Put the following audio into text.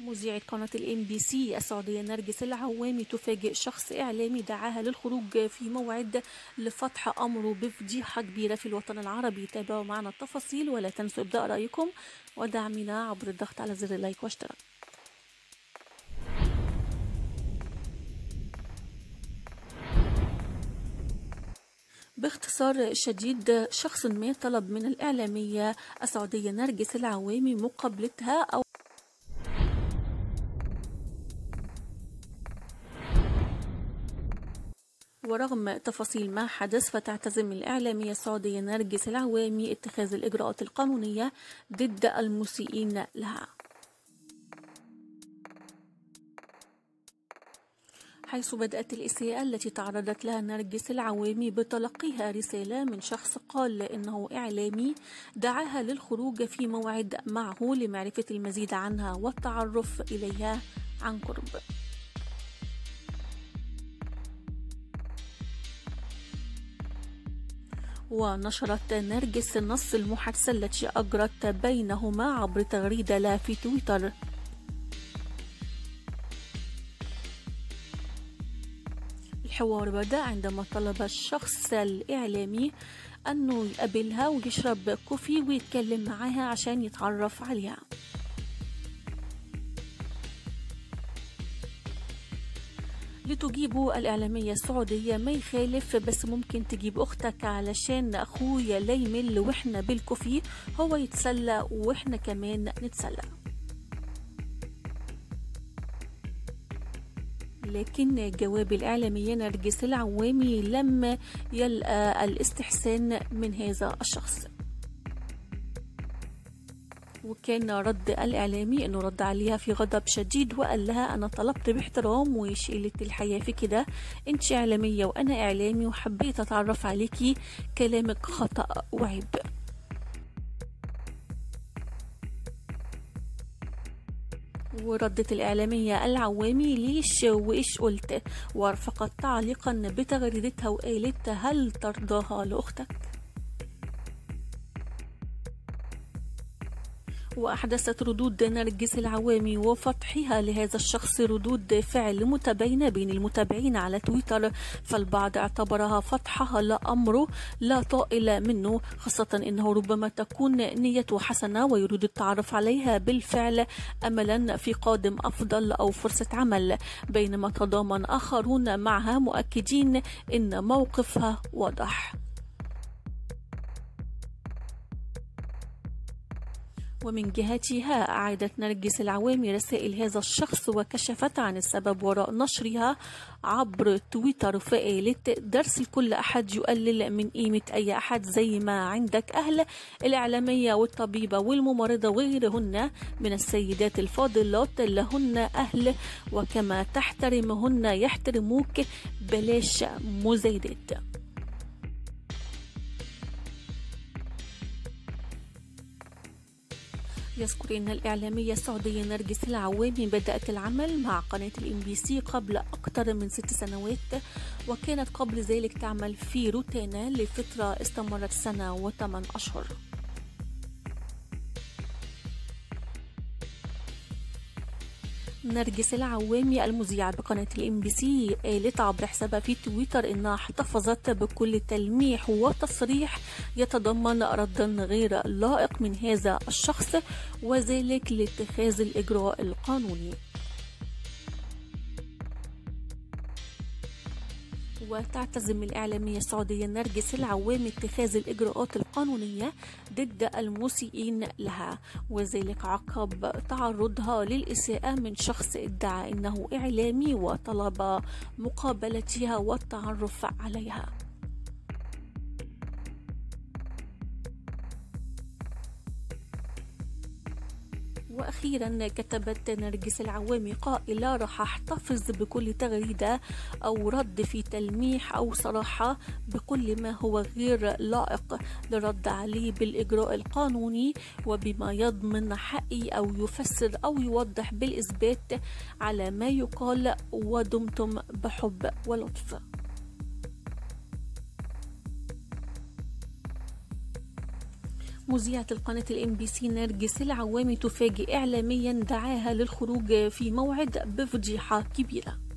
مذيعة قناة الام بي سي السعودية نرجس العوامي تفاجئ شخص إعلامي دعاها للخروج في موعد لفتح أمره بفضيحة كبيرة في الوطن العربي. تابعوا معنا التفاصيل ولا تنسوا إبداء رأيكم ودعمنا عبر الضغط على زر اللايك واشتراك. باختصار شديد، شخص ما طلب من الإعلامية السعودية نرجس العوامي مقابلتها ورغم تفاصيل ما حدث، فتعتزم الإعلامية السعودية نرجس العوامي اتخاذ الإجراءات القانونية ضد المسيئين لها، حيث بدأت الإساءة التي تعرضت لها نرجس العوامي بتلقيها رسالة من شخص قال إنه إعلامي دعاها للخروج في موعد معه لمعرفة المزيد عنها والتعرف إليها عن قرب. ونشرت نرجس نص المحادثة التي أجرت بينهما عبر تغريدة لها في تويتر، الحوار بدأ عندما طلب الشخص الإعلامي أنه يقابلها ويشرب كوفي ويتكلم معها عشان يتعرف عليها. لتجيب الإعلامية السعودية ما يخالف، بس ممكن تجيب أختك علشان أخويا لا يمل وإحنا بالكوفي، هو يتسلى وإحنا كمان نتسلى. لكن جواب الإعلامية نرجس العوامي لم يلقى الاستحسان من هذا الشخص، وكان رد الإعلامي أنه رد عليها في غضب شديد وقال لها أنا طلبت باحترام وإيش قلة الحياة في كده، أنت إعلامية وأنا إعلامي وحبيت أتعرف عليكي، كلامك خطأ وعيب. وردت الإعلامية العوامي ليش وإيش قلت، ورفقت تعليقا بتغريدتها وقالت هل ترضاها لأختك؟ وأحدثت ردود نرجس العوامي وفتحها لهذا الشخص ردود فعل متباينة بين المتابعين على تويتر، فالبعض اعتبرها فتحها لأمره لا طائل منه، خاصة أنه ربما تكون نيته حسنة ويريد التعرف عليها بالفعل أملا في قادم أفضل أو فرصة عمل، بينما تضامن آخرون معها مؤكدين أن موقفها واضح. ومن جهتها أعادت نرجس العوامي رسائل هذا الشخص وكشفت عن السبب وراء نشرها عبر تويتر، فقالت درس لكل أحد يقلل من قيمة أي أحد، زي ما عندك أهل الإعلامية والطبيبة والممرضة وغيرهن من السيدات الفاضلات لهن أهل، وكما تحترمهن يحترموك، بلاش مزايدات. يذكر أن الإعلامية السعودية نرجس العوامي بدأت العمل مع قناة الام بي سي قبل أكثر من 6 سنوات، وكانت قبل ذلك تعمل في روتانا لفترة استمرت 1 سنة و8 أشهر. نرجس العوامي المذيعة بقناة الام بي سي قالت عبر حسابها في تويتر انها احتفظت بكل تلميح وتصريح يتضمن ردا غير لائق من هذا الشخص، وذلك لاتخاذ الإجراء القانوني. وتعتزم الإعلامية السعودية نرجس العوامي اتخاذ الإجراءات القانونية ضد المسيئين لها، وذلك عقب تعرضها للإساءة من شخص ادعى أنه إعلامي وطلب مقابلتها والتعرف عليها. وأخيرا كتبت نرجس العوامي قائلة راح احتفظ بكل تغريدة أو رد في تلميح أو صراحة بكل ما هو غير لائق للرد عليه بالإجراء القانوني، وبما يضمن حقي أو يفسر أو يوضح بالإثبات على ما يقال، ودمتم بحب ولطف. مذيعة القناة الام بي سي نرجس العوامي تفاجئ إعلاميا دعاها للخروج في موعد بفضيحة كبيرة.